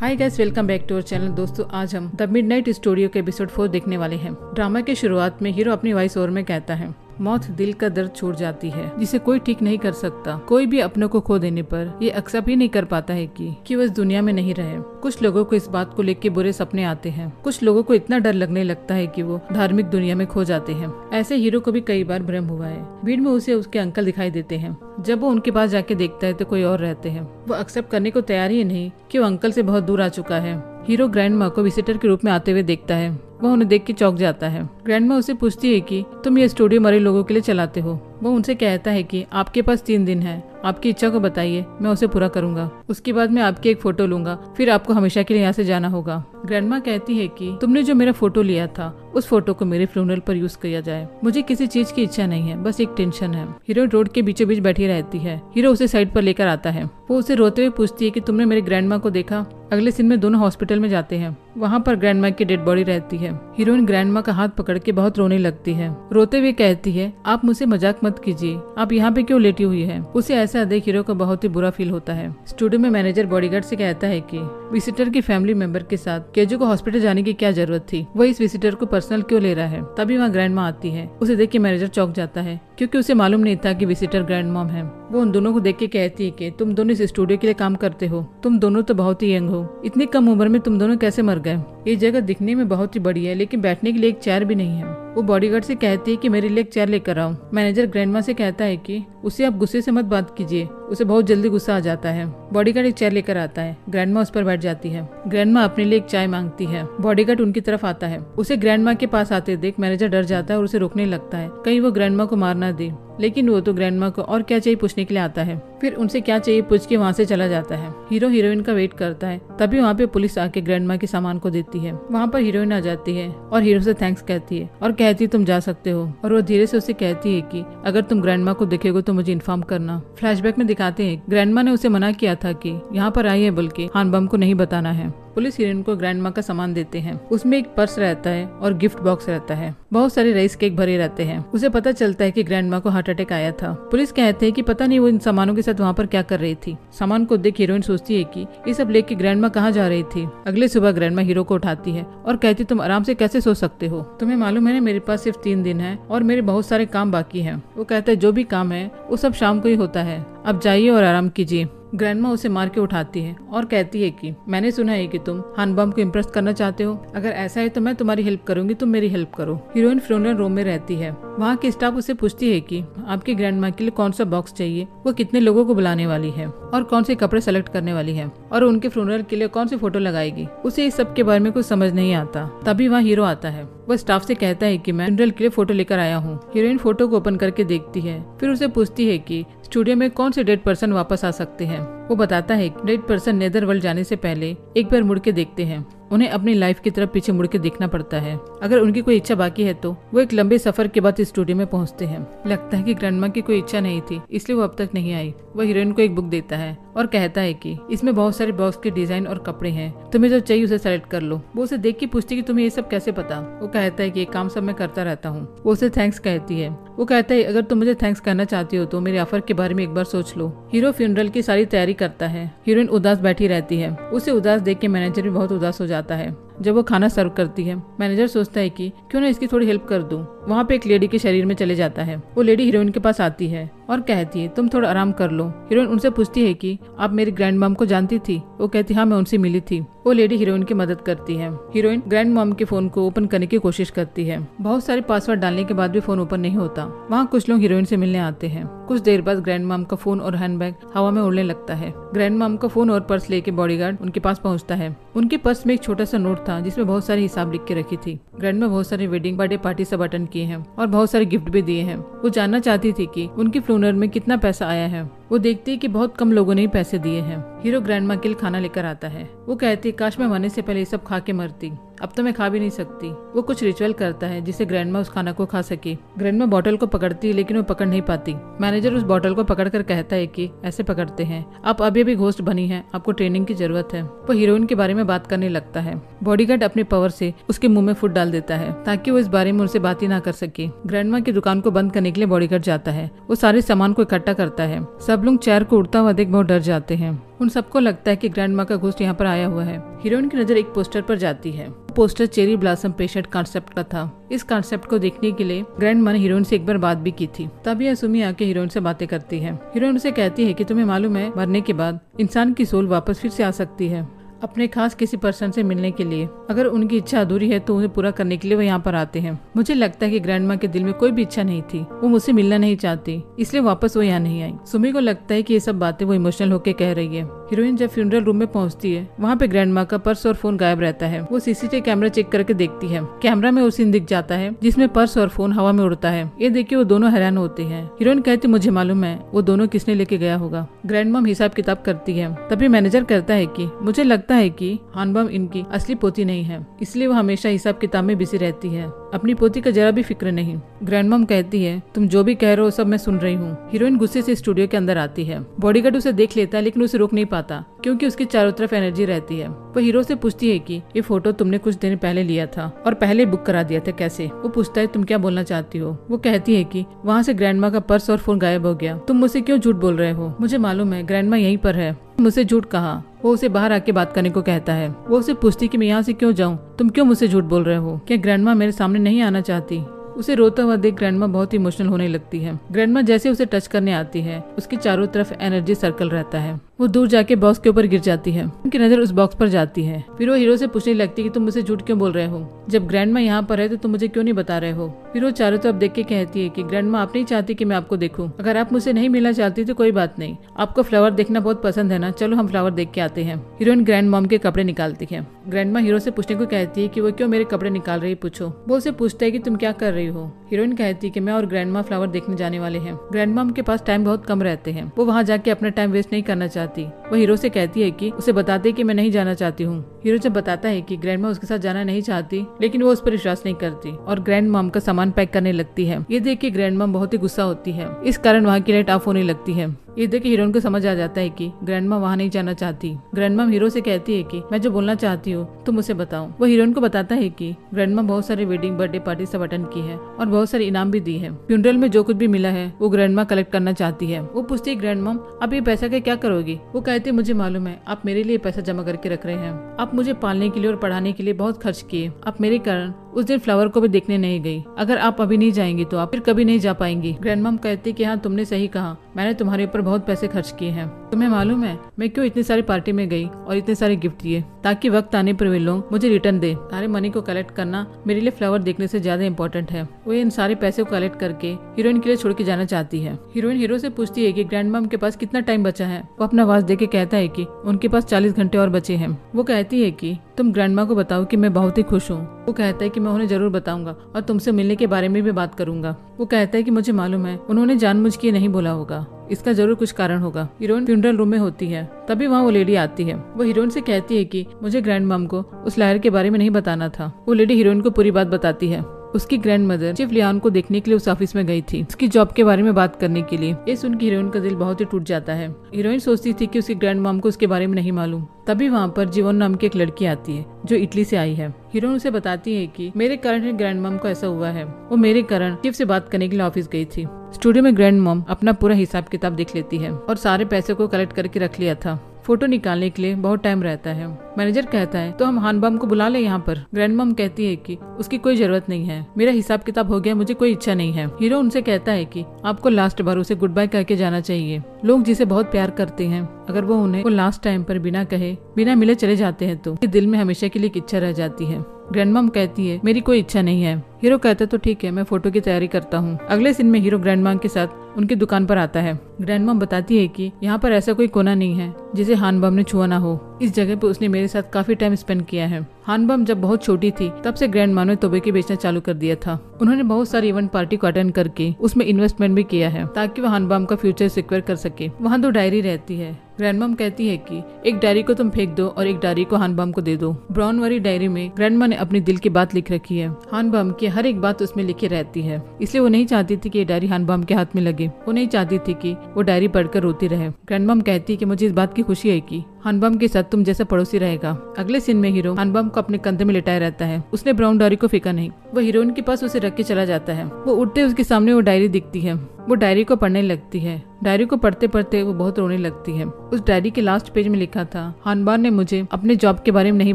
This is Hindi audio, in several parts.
Hi guys, welcome back to our channel. दोस्तों, आज हम द मिडनाइट स्टूडियो के एपिसोड 4 देखने वाले हैं। ड्रामा के शुरुआत में हीरो अपनी वॉइस ओवर में कहता है, मौत दिल का दर्द छोड़ जाती है जिसे कोई ठीक नहीं कर सकता। कोई भी अपनों को खो देने पर ये एक्सेप्ट ही नहीं कर पाता है कि वह इस दुनिया में नहीं रहे। कुछ लोगों को इस बात को लेकर बुरे सपने आते हैं। कुछ लोगों को इतना डर लगने लगता है कि वो धार्मिक दुनिया में खो जाते हैं। ऐसे हीरो को भी कई बार भ्रम हुआ है। भीड़ में उसे उसके अंकल दिखाई देते हैं। जब वो उनके पास जाके देखता है तो कोई और रहते हैं। वो एक्सेप्ट करने को तैयार ही नहीं कि वो अंकल से बहुत दूर आ चुका है। हीरो ग्रैंडमा को विजिटर के रूप में आते हुए देखता है। वह उन्हें देख के चौंक जाता है। ग्रैंडमा उसे पूछती है कि तुम ये स्टूडियो मरे लोगों के लिए चलाते हो। वो उनसे कहता है कि आपके पास 3 दिन है, आपकी इच्छा को बताइए, मैं उसे पूरा करूंगा। उसके बाद मैं आपकी एक फोटो लूंगा, फिर आपको हमेशा के लिए यहाँ से जाना होगा। ग्रैंडमा कहती है कि तुमने जो मेरा फोटो लिया था उस फोटो को मेरे फ्यूनरल पर यूज किया जाए। मुझे किसी चीज की इच्छा नहीं है, बस एक टेंशन है। हीरो रोड के बीचों बीच बैठी रहती है। हीरो उसे साइड पर लेकर आता है। वो उसे रोते हुए पूछती है कि तुमने मेरे ग्रैंडमा को देखा। अगले दिन में दोनों हॉस्पिटल में जाते हैं। वहाँ पर ग्रैंडमा की डेड बॉडी रहती है। हीरोइन ग्रैंडमा का हाथ पकड़ के बहुत रोने लगती है। रोते हुए कहती है, आप मुझसे मजाक मत कीजिए, आप यहाँ पे क्यों लेटी हुई है। उसे ऐसा देख हीरो को बहुत ही बुरा फील होता है। स्टूडियो में मैनेजर बॉडीगार्ड से कहता है कि विजिटर की फैमिली मेंबर के साथ केजू को हॉस्पिटल जाने की क्या जरूरत थी, वह इस विजिटर को पर्सनल क्यों ले रहा है। तभी वहाँ ग्रैंडमा आती है। उसे देख के मैनेजर चौंक जाता है क्योंकि उसे मालूम नहीं था कि विजिटर ग्रैंडमॉम है। वो उन दोनों को देख के कहती है कि तुम दोनों इस स्टूडियो के लिए काम करते हो, तुम दोनों तो बहुत ही यंग हो, इतनी कम उम्र में तुम दोनों कैसे मर गए। ये जगह दिखने में बहुत ही बड़ी है लेकिन बैठने के लिए एक चेयर भी नहीं है। वो बॉडीगार्ड से कहती है कि मेरे लिए एक चेयर लेकर आओ। मैनेजर ग्रैंडमा से कहता है कि उसे आप गुस्से से मत बात कीजिए, उसे बहुत जल्दी गुस्सा आ जाता है। बॉडीगार्ड एक चेयर लेकर आता है। ग्रैंडमा उस पर बैठ जाती है। ग्रैंडमा अपने लिए एक चाय मांगती है। बॉडीगार्ड उनकी तरफ आता है। उसे ग्रैंडमा के पास आते देख मैनेजर डर जाता है और उसे रोकने लगता है, कहीं वो ग्रैंडमा को मारना दे। लेकिन वो तो ग्रैंडमा को और क्या चाहिए पूछने के लिए आता है। फिर उनसे क्या चाहिए पूछ के वहाँ से चला जाता है। हीरो हीरोइन का वेट करता है। तभी वहाँ पे पुलिस आके ग्रैंडमा के सामान को देती है। वहाँ पर हीरोइन आ जाती है और हीरो से थैंक्स कहती है और कहती है तुम जा सकते हो। और वो धीरे से उसे कहती है कि अगर तुम ग्रैंडमा को देखोगे तो मुझे इन्फॉर्म करना। फ्लैशबैक में दिखाते हैं ग्रैंडमा ने उसे मना किया था कि यहाँ पर आई है बल्कि हानबम को नहीं बताना है। पुलिस हीरोइन को ग्रैंडमा का सामान देते हैं। उसमें एक पर्स रहता है और गिफ्ट बॉक्स रहता है। बहुत सारे राइस केक भरे रहते हैं। उसे पता चलता है कि ग्रैंडमा को हार्ट अटैक आया था। पुलिस कहते हैं कि पता नहीं वो इन सामानों के साथ वहाँ पर क्या कर रही थी। सामान को देख हीरोइन सोचती है कि ये सब लेके ग्रैंडमा कहाँ जा रही थी। अगले सुबह ग्रैंडमा हीरो को उठाती है और कहती तुम आराम से कैसे सो सकते हो, तुम्हें मालूम है ना मेरे पास सिर्फ 3 दिन है और मेरे बहुत सारे काम बाकी है। वो कहता है जो भी काम है वो सब शाम को ही होता है, अब जाइए और आराम कीजिए। ग्रैंडमा उसे मार के उठाती है और कहती है कि मैंने सुना है कि तुम हानबम को इम्प्रेस करना चाहते हो, अगर ऐसा है तो मैं तुम्हारी हेल्प करूंगी, तुम मेरी हेल्प करो। हीरोइन फ्यूनरल रूम में रहती है। वहाँ की स्टाफ उसे पूछती है कि आपकी ग्रैंडमा के लिए कौन सा बॉक्स चाहिए, वो कितने लोगों को बुलाने वाली है और कौन से कपड़े सेलेक्ट करने वाली है और उनके फ्यूनरल के लिए कौन सी फोटो लगाएगी। उसे इस सब के बारे में कुछ समझ नहीं आता। तभी वहाँ हीरो आता है। वह स्टाफ से कहता है कि मैं फ्यूनरल के लिए फोटो लेकर आया हूँ। हीरोइन फोटो को ओपन करके देखती है। फिर उसे पूछती है कि स्टूडियो में कौन से डेड पर्सन वापस आ सकते हैं। वो बताता है कि डेड पर्सन नेदर वर्ल्ड जाने से पहले एक बार मुड़ के देखते हैं। उन्हें अपनी लाइफ की तरफ पीछे मुड़ के देखना पड़ता है। अगर उनकी कोई इच्छा बाकी है तो वो एक लंबे सफर के बाद स्टूडियो में पहुंचते हैं। लगता है कि ग्रैंडमा की कोई इच्छा नहीं थी इसलिए वो अब तक नहीं आई। वह हीरोइन को एक बुक देता है और कहता है कि इसमें बहुत सारे बॉक्स के डिजाइन और कपड़े हैं, तुम्हें जो चाहिए उसे सेलेक्ट कर लो। वो उसे देख के पूछती है कि तुम्हें ये सब कैसे पता। वो कहता है कि ये काम सब मैं करता रहता हूँ। वो उसे थैंक्स कहती है। वो कहता है अगर तुम मुझे थैंक्स कहना चाहती हो तो मेरे ऑफर के बारे में एक बार सोच लो। हीरो फ्यूनरल की सारी तैयारी करता है। हीरोइन उदास बैठी रहती है। उसे उदास देख के मैनेजर भी बहुत उदास हो जाता है। जब वो खाना सर्व करती है मैनेजर सोचता है कि क्यों ना इसकी थोड़ी हेल्प कर दूं। वहाँ पे एक लेडी के शरीर में चले जाता है। वो लेडी हीरोइन के पास आती है और कहती है तुम थोड़ा आराम कर लो। हीरोइन उनसे पूछती है कि आप मेरी ग्रैंडमॉम को जानती थी। वो कहती हाँ मैं उनसे मिली थी। वो लेडी हीरोइन की मदद करती है। हीरोइन ग्रैंडमॉम के फोन को ओपन करने की कोशिश करती है। बहुत सारे पासवर्ड डालने के बाद भी फोन ओपन नहीं होता। वहाँ कुछ लोग हीरोइन से मिलने आते हैं। कुछ देर बाद ग्रैंडमॉम का फोन और हैंडबैग हवा में उड़ने लगता है। ग्रैंडमॉम का फोन और पर्स लेके बॉडीगार्ड उनके पास पहुँचता है। उनके पर्स में एक छोटा सा नोट था जिसमें बहुत सारे हिसाब लिख के रखी थी। ग्रैंडमा बहुत सारे वेडिंग बर्थडे पार्टी सब अटेंड किए हैं और बहुत सारे गिफ्ट भी दिए हैं। वो जानना चाहती थी कि उनके फ्यूनरल में कितना पैसा आया है। वो देखती है कि बहुत कम लोगों ने ही पैसे दिए हैं। हीरो ग्रैंडमा के लिए खाना लेकर आता है। वो कहती है काश मैं मरने से पहले ये सब खा के मरती, अब तो मैं खा भी नहीं सकती। वो कुछ रिचुअल करता है जिससे ग्रैंडमा उस खाना को खा सके। ग्रैंडमा बॉटल को पकड़ती है लेकिन वो पकड़ नहीं पाती। मैनेजर उस बॉटल को पकड़कर कहता है कि ऐसे पकड़ते हैं, आप अभी भी घोस्ट बनी है, आपको ट्रेनिंग की जरूरत है। वो हीरोइन के बारे में बात करने लगता है। बॉडीगार्ड अपने पावर से उसके मुंह में फूड डाल देता है ताकि वो इस बारे में उनसे बात ही ना कर सके। ग्रैंडमा की दुकान को बंद करने के लिए बॉडीगार्ड जाता है। वो सारे सामान को इकट्ठा करता है। सब लोग चेयर को उड़ता हुआ देख बहुत डर जाते हैं। उन सबको लगता है कि ग्रैंड माँ का घोस्ट यहाँ पर आया हुआ है। हीरोइन की नजर एक पोस्टर पर जाती है। Poster cherry blossom patient concept का था। इस कॉन्सेप्ट को देखने के लिए ग्रैंड माँ ने हीरोइन से एक बार बात भी की थी। तभी असुमी आके हीरोइन से बातें करती है। हीरोइन उसे कहती है कि तुम्हें मालूम है मरने के बाद इंसान की सोल वापस फिर से आ सकती है अपने खास किसी पर्सन से मिलने के लिए। अगर उनकी इच्छा अधूरी है तो उन्हें पूरा करने के लिए वो यहाँ पर आते हैं। मुझे लगता है कि ग्रैंड माँ के दिल में कोई भी इच्छा नहीं थी, वो मुझसे मिलना नहीं चाहती, इसलिए वापस वो यहाँ नहीं आई। सुमी को लगता है कि ये सब बातें वो इमोशनल होकर कह रही है। हीरोइन जब फ्यूनरल रूम में पहुँचती है वहाँ पे ग्रैंड माँ का पर्स और फोन गायब रहता है। वो सीसीटीवी कैमरा चेक करके देखती है। कैमरा में वो सीन दिख जाता है जिसमें पर्स और फोन हवा में उड़ता है। ये देखिए वो दोनों हैरान होते हैं। हीरोइन कहती मुझे मालूम है वो दोनों किसने लेके गया होगा। ग्रैंड माँ हिसाब किताब करती है। तभी मैनेजर कहता है कि मुझे लगता है कि हानबम इनकी असली पोती नहीं है, इसलिए वो हमेशा हिसाब किताब में बिजी रहती है, अपनी पोती का जरा भी फिक्र नहीं। ग्रैंडमम कहती है तुम जो भी कह रहे हो सब मैं सुन रही हूँ। हीरोइन गुस्से से स्टूडियो के अंदर आती है। बॉडीगार्ड उसे देख लेता है लेकिन उसे रोक नहीं पाता क्योंकि उसके चारों तरफ एनर्जी रहती है। वो हीरो से पूछती है कि ये फोटो तुमने कुछ दिन पहले लिया था और पहले बुक करा दिया था, कैसे? वो पूछता है तुम क्या बोलना चाहती हो। वो कहती है कि वहाँ से ग्रैंडमा का पर्स और फोन गायब हो गया, तुम मुझसे क्यों झूठ बोल रहे हो? मुझे मालूम है ग्रैंडमा यहीं पर है, मुझसे झूठ कहा। वो उसे बाहर आके बात करने को कहता है। वो उसे पूछती कि मैं यहाँ से क्यों जाऊँ, तुम क्यों मुझसे झूठ बोल रहे हो, क्या ग्रैंडमा मेरे सामने नहीं आना चाहती? उसे रोता हुआ देख ग्रैंडमा बहुत ही इमोशनल होने लगती है। ग्रैंडमा जैसे उसे टच करने आती है उसके चारों तरफ एनर्जी सर्कल रहता है। वो दूर जाके बॉक्स के ऊपर गिर जाती है। उनकी नजर उस बॉक्स पर जाती है। फिर वो हीरो से पूछने लगती है कि तुम मुझे झूठ क्यों बोल रहे हो, जब ग्रैंडमा यहाँ पर है तो तुम मुझे क्यों नहीं बता रहे हो? फिर वो चारों तरफ देख के कहती है कि ग्रैंडमा आप नहीं चाहती कि मैं आपको देखूं, अगर आप मुझसे नहीं मिलना चाहती तो कोई बात नहीं, आपको फ्लावर देखना बहुत पसंद है ना, चलो हम फ्लावर देख के आते हैं। हीरोइन ग्रैंड मॉम के कपड़े निकालती है। ग्रैंडमा हीरो से पूछने को कहती है कि वो क्यों मेरे कपड़े निकाल रही, पूछो। वो उसे पूछता है कि तुम क्या कर रही हो। हीरोइन कहती है कि मैं और ग्रैंडमा फ्लावर देखने जाने वाले हैं। ग्रैंडमॉम के पास टाइम बहुत कम रहते हैं, वो वहाँ जाके अपना टाइम वेस्ट नहीं करना चाहती। वो हीरो से कहती है कि उसे बताते कि मैं नहीं जाना चाहती हूँ। हीरो जब बताता है कि ग्रैंडमा उसके साथ जाना नहीं चाहती लेकिन वो उस पर विश्वास नहीं करती और ग्रैंडमॉम का सामान पैक करने लगती है। ये देख के ग्रैंडमॉम बहुत ही गुस्सा होती है, इस कारण वहाँ की लाइट ऑफ होने लगती है। ये देख के हीरोइन को समझ आ जाता है कि ग्रैंडमा वहाँ नहीं जाना चाहती। ग्रैंडमा हीरो से कहती है कि मैं जो बोलना चाहती हूँ तुम उसे बताओ। वो हीरोइन को बताता है कि ग्रैंडमा बहुत सारे वेडिंग बर्थडे पार्टी सब अटेंड की है और बहुत सारे इनाम भी दी है। फ्यूनरल में जो कुछ भी मिला है वो ग्रैंडमा कलेक्ट करना चाहती है। वो पूछती है ग्रैंडमॉम आप ये पैसा का क्या करोगी? वो कहती है मुझे मालूम है आप मेरे लिए पैसा जमा करके रख रहे हैं, आप मुझे पालने के लिए और पढ़ाने के लिए बहुत खर्च किए, आप मेरे कारण उस दिन फ्लावर को भी देखने नहीं गई, अगर आप अभी नहीं जाएंगी तो आप फिर कभी नहीं जा पाएंगी। ग्रैंडमॉम कहती कि हाँ तुमने सही कहा, मैंने तुम्हारे ऊपर बहुत पैसे खर्च किए हैं। तुम्हें मालूम है मैं क्यों इतनी सारी पार्टी में गई और इतने सारे गिफ्ट दिए, ताकि वक्त आने पर वे लोग मुझे रिटर्न दे। सारे मनी को कलेक्ट करना मेरे लिए फ्लावर देखने से ज्यादा इम्पोर्टेंट है। वो इन सारे पैसे को कलेक्ट करके हीरोइन के लिए छोड़ के जाना चाहती है। हीरोइन हीरो से पूछती है कि ग्रैंडमॉम के पास कितना टाइम बचा है। वो अपना आवाज देके कहता है कि उनके पास 40 घंटे और बचे हैं। वो कहती है कि तुम ग्रैंडमा को बताओ कि मैं बहुत ही खुश हूँ। वो कहता है कि मैं उन्हें जरूर बताऊंगा और तुमसे मिलने के बारे में भी बात करूंगा। वो कहता है कि मुझे मालूम है उन्होंने जानबूझ के नहीं बोला होगा, इसका जरूर कुछ कारण होगा। हीरोइन फ्यूनरल रूम में होती है। तभी वहाँ वो लेडी आती है। वो हीरोइन से कहती है कि मुझे ग्रैंडमॉम को उस लायर के बारे में नहीं बताना था। वो लेडी हीरोइन को पूरी बात बताती है। उसकी ग्रैंड मदर चीफ लियान को देखने के लिए उस ऑफिस में गई थी, उसकी जॉब के बारे में बात करने के लिए। ये सुनकर हीरोइन का दिल बहुत ही टूट जाता है। हीरोइन सोचती थी कि उसकी ग्रैंड मॉम को उसके बारे में नहीं मालूम। तभी वहाँ पर जीवन नाम की एक लड़की आती है जो इटली से आई है। हीरोइन उसे बताती है कि मेरे कारण ही ग्रैंड मॉम को ऐसा हुआ है, वो मेरे कारण चीफ से बात करने के लिए ऑफिस गई थी। स्टूडियो में ग्रैंड मॉम अपना पूरा हिसाब किताब देख लेती है और सारे पैसे को कलेक्ट करके रख लिया था। फोटो निकालने के लिए बहुत टाइम रहता है। मैनेजर कहता है तो हम हानबम को बुला ले यहाँ पर। ग्रैंडमॉम कहती है कि उसकी कोई जरूरत नहीं है, मेरा हिसाब किताब हो गया, मुझे कोई इच्छा नहीं है। हीरो उनसे कहता है कि आपको लास्ट बार उसे गुड बाय कहके जाना चाहिए। लोग जिसे बहुत प्यार करते हैं अगर वो उन्हें वो लास्ट टाइम पर बिना कहे बिना मिले चले जाते हैं तो दिल में हमेशा के लिए एक इच्छा रह जाती है। ग्रैंडमॉम कहती है मेरी कोई इच्छा नहीं है। हीरो कहता है तो ठीक है मैं फोटो की तैयारी करता हूँ। अगले दिन में हीरो ग्रैंडमॉम के साथ उनकी दुकान पर आता है। ग्रैंडमॉम बताती है कि यहाँ पर ऐसा कोई कोना नहीं है जिसे हानबम ने छुआ ना हो, इस जगह पर उसने मेरे साथ काफी टाइम स्पेंड किया है। हानबम जब बहुत छोटी थी तब से ग्रैंडमा ने तोबेके बेचना चालू कर दिया था। उन्होंने बहुत सारी इवेंट पार्टी को अटेंड करके उसमें इन्वेस्टमेंट भी किया है ताकि वो हानबम का फ्यूचर सिक्योर कर सके। वहाँ 2 डायरी रहती है। ग्रैंडमॉम कहती है कि एक डायरी को तुम फेंक दो और एक डायरी को हानबम को दे दो। ब्राउन वाली डायरी में ग्रैंडमा ने अपने दिल की बात लिख रखी है। हानबम की हर एक बात उसमें लिखी रहती है, इसलिए वो नहीं चाहती थी कि ये डायरी हानबम के हाथ में लगे। वो नहीं चाहती थी कि वो डायरी पढ़कर रोती रहे। ग्रैंडमॉम कहती है कि मुझे इस बात की खुशी है कि अनबम के साथ तुम जैसा पड़ोसी रहेगा। अगले सीन में हीरो अनबम को अपने कंधे में लिटाया रहता है। उसने ब्राउन डायरी को फेंका नहीं, वो हीरोइन के पास उसे रख के चला जाता है। वो उठते उसके सामने वो डायरी दिखती है। वो डायरी को पढ़ने लगती है। डायरी को पढ़ते पढ़ते वो बहुत रोने लगती है। उस डायरी के लास्ट पेज में लिखा था, हानबान ने मुझे अपने जॉब के बारे में नहीं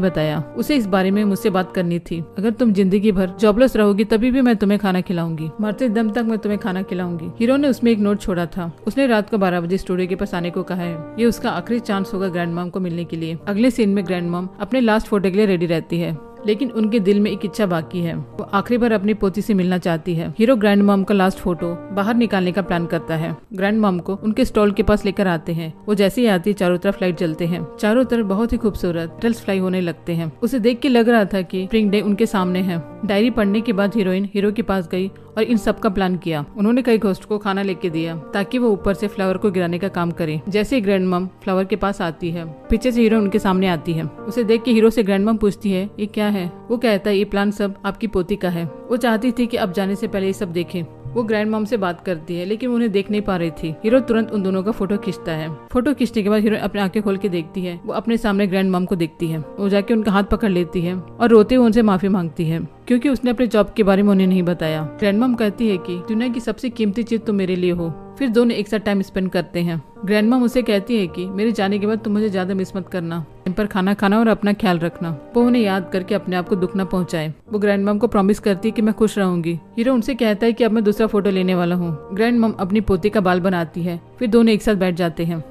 बताया, उसे इस बारे में मुझसे बात करनी थी। अगर तुम जिंदगी भर जॉबलेस रहोगी तभी भी मैं तुम्हें खाना खिलाऊंगी, मरते दम तक मैं तुम्हें खाना खिलाऊंगी। हीरो ने उसमें एक नोट छोड़ा था। उसने रात को 12 बजे स्टूडियो के पास आने को कहा है। ये उसका आखिरी चांस होगा ग्रैंड मॉम को मिलने के लिए। अगले सीन में ग्रैंड मॉम अपने लास्ट फोटो के लिए रेडी रहती है, लेकिन उनके दिल में एक इच्छा बाकी है। वो आखिरी बार अपनी पोती से मिलना चाहती है। हीरो ग्रैंड मॉम का लास्ट फोटो बाहर निकालने का प्लान करता है। ग्रैंड मॉम को उनके स्टॉल के पास लेकर आते हैं। वो जैसे ही आती है चारों तरफ लाइट जलते हैं। चारों तरफ बहुत ही खूबसूरत टर्टल्स फ्लाई होने लगते हैं। उसे देख के लग रहा था कि स्प्रिंग डे उनके सामने है। डायरी पढ़ने के बाद हीरोइन हीरो के पास गई और इन सब का प्लान किया। उन्होंने कई घोस्ट को खाना लेके दिया ताकि वो ऊपर से फ्लावर को गिराने का काम करे। जैसे ही ग्रैंड मॉम फ्लावर के पास आती है, पीछे से हीरो उनके सामने आती है। उसे देख के हीरो से ग्रैंड मॉम पूछती है, ये क्या है? वो कहता है, ये प्लान सब आपकी पोती का है। वो चाहती थी कि अब जाने से पहले ये सब देखें। वो ग्रैंड मॉम से बात करती है, लेकिन उन्हें देख नहीं पा रही थी। हीरो तुरंत उन दोनों का फोटो खींचता है। फोटो खींचने के बाद हीरो अपने आंखें खोल के देखती है। वो अपने सामने ग्रैंड मॉम को देखती है। वो जाके उनका हाथ पकड़ लेती है और रोते हुए उनसे माफी मांगती है, क्योंकि उसने अपने जॉब के बारे में उन्हें नहीं बताया। ग्रैंड मॉम कहती है कि दुनिया की सबसे कीमती चीज तुम मेरे लिए हो। फिर दोनों एक साथ टाइम स्पेंड करते हैं। ग्रैंड मॉम उसे कहती है कि मेरे जाने के बाद तुम मुझे ज्यादा मिस मत करना, टाइम पर खाना खाना और अपना ख्याल रखना। वो उन्हें याद करके अपने आप को दुख न पहुंचाए। वो ग्रैंड मॉम को प्रॉमिस करती है कि मैं खुश रहूंगी। हीरो उनसे कहता है कि अब मैं दूसरा फोटो लेने वाला हूँ। ग्रैंड मॉम अपनी पोती का बाल बनाती है। फिर दोनों एक साथ बैठ जाते हैं।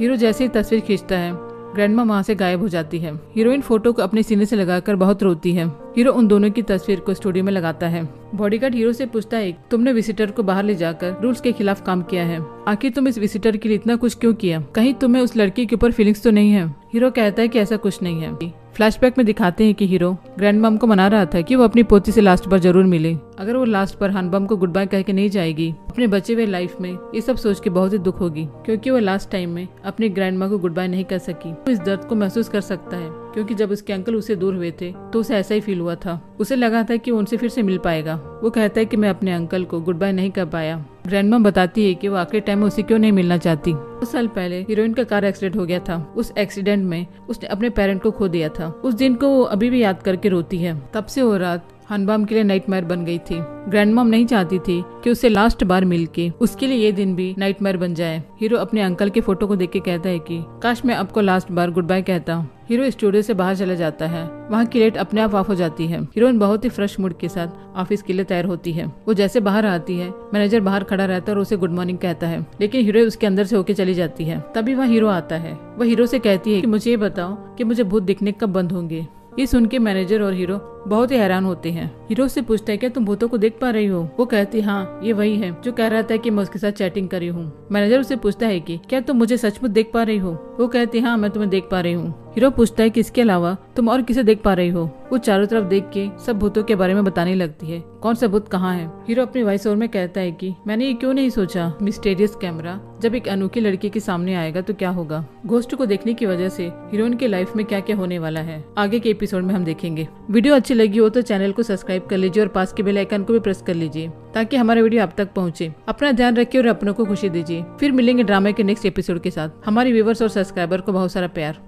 हीरो जैसे ही तस्वीर खींचता है, ग्रैंड मॉम वहाँ से गायब हो जाती है। हीरोइन फोटो को अपने सीने से लगाकर बहुत रोती है। हीरो उन दोनों की तस्वीर को स्टूडियो में लगाता है। बॉडीगार्ड हीरो से पूछता है, तुमने विजिटर को बाहर ले जाकर रूल्स के खिलाफ काम किया है, आखिर तुम इस विजिटर के लिए इतना कुछ क्यों किया? कहीं तुम्हें उस लड़की के ऊपर फीलिंग्स तो नहीं है? हीरो कहता है कि ऐसा कुछ नहीं है। फ्लैशबैक में दिखाते हैं कि हीरो ग्रैंड मॉम को मना रहा था कि वो अपनी पोती से लास्ट बार जरूर मिले। अगर वो लास्ट बार हानबम को गुड बाय कह के नहीं जाएगी, अपने बचे हुए लाइफ में ये सब सोच के बहुत ही दुख होगी, क्योंकि वो लास्ट टाइम में अपने ग्रैंड मॉम को गुड बाय नहीं कर सकी। वो इस दर्द को महसूस कर सकता है, क्योंकि जब उसके अंकल उसे दूर हुए थे तो उसे ऐसा ही फील हुआ था। उसे लगा था कि वो उनसे फिर से मिल पाएगा। वो कहता है कि मैं अपने अंकल को गुड बाय नहीं कर पाया। ग्रैंड मॉम बताती है कि वो आखिरी टाइम में उसे क्यों नहीं मिलना चाहती। 2 साल पहले हीरोइन का कार एक्सीडेंट हो गया था। उस एक्सीडेंट में उसने अपने पेरेंट को खो दिया था। उस दिन को वो अभी भी याद करके रोती है। तब से वो रात हानबाम के लिए नाइटमेयर बन गई थी। ग्रैंड मॉम नहीं चाहती थी कि उसे लास्ट बार मिलके उसके लिए ये दिन भी नाइटमेयर बन जाए। हीरो अपने अंकल के फोटो को देख के कहता है कि काश मैं आपको लास्ट बार गुड बाय कहता। हीरो स्टूडियो से बाहर चला जाता है। वहाँ की लाइट अपने आप ऑफ हो जाती है। हीरोइन बहुत ही फ्रेश मूड के साथ ऑफिस के लिए तैयार होती है। वो जैसे बाहर आती है, मैनेजर बाहर खड़ा रहता है और उसे गुड मॉर्निंग कहता है, लेकिन हीरो उसके अंदर से होके चली जाती है। तभी वहाँ हीरो आता है। वह हीरो से कहती है कि मुझे ये बताओ कि मुझे भूत दिखने कब बंद होंगे। ये सुन के मैनेजर और हीरो बहुत ही हैरान होते हैं। हीरो से पूछता है, क्या तुम भूतों को देख पा रही हो? वो कहती है, हाँ, ये वही है जो कह रहा था कि मैं उसके साथ चैटिंग कर रही हूँ। मैनेजर उसे पूछता है कि क्या तुम मुझे सचमुच देख पा रही हो? वो कहती है, हाँ, मैं तुम्हें देख पा रही हूँ। हीरो पूछता है कि इसके अलावा तुम और किसे देख पा रही हो? वो चारों तरफ देख के सब भूतों के बारे में बताने लगती है, कौन सा भूत कहाँ है। हीरो अपनी वॉइस ओवर में कहता है कि मैंने ये क्यों नहीं सोचा, मिस्टीरियस कैमरा जब एक अनोखी लड़की के सामने आएगा तो क्या होगा। घोस्ट को देखने की वजह से हीरोइन के लाइफ में क्या क्या होने वाला है, आगे के एपिसोड में हम देखेंगे। वीडियो अच्छी लगी हो तो चैनल को सब्सक्राइब कर लीजिए और पास के बेल आइकन को भी प्रेस कर लीजिए ताकि हमारा वीडियो आप तक पहुंचे। अपना ध्यान रखिए और अपनों को खुशी दीजिए। फिर मिलेंगे ड्रामा के नेक्स्ट एपिसोड के साथ। हमारे व्यूवर्स और सब्सक्राइबर को बहुत सारा प्यार।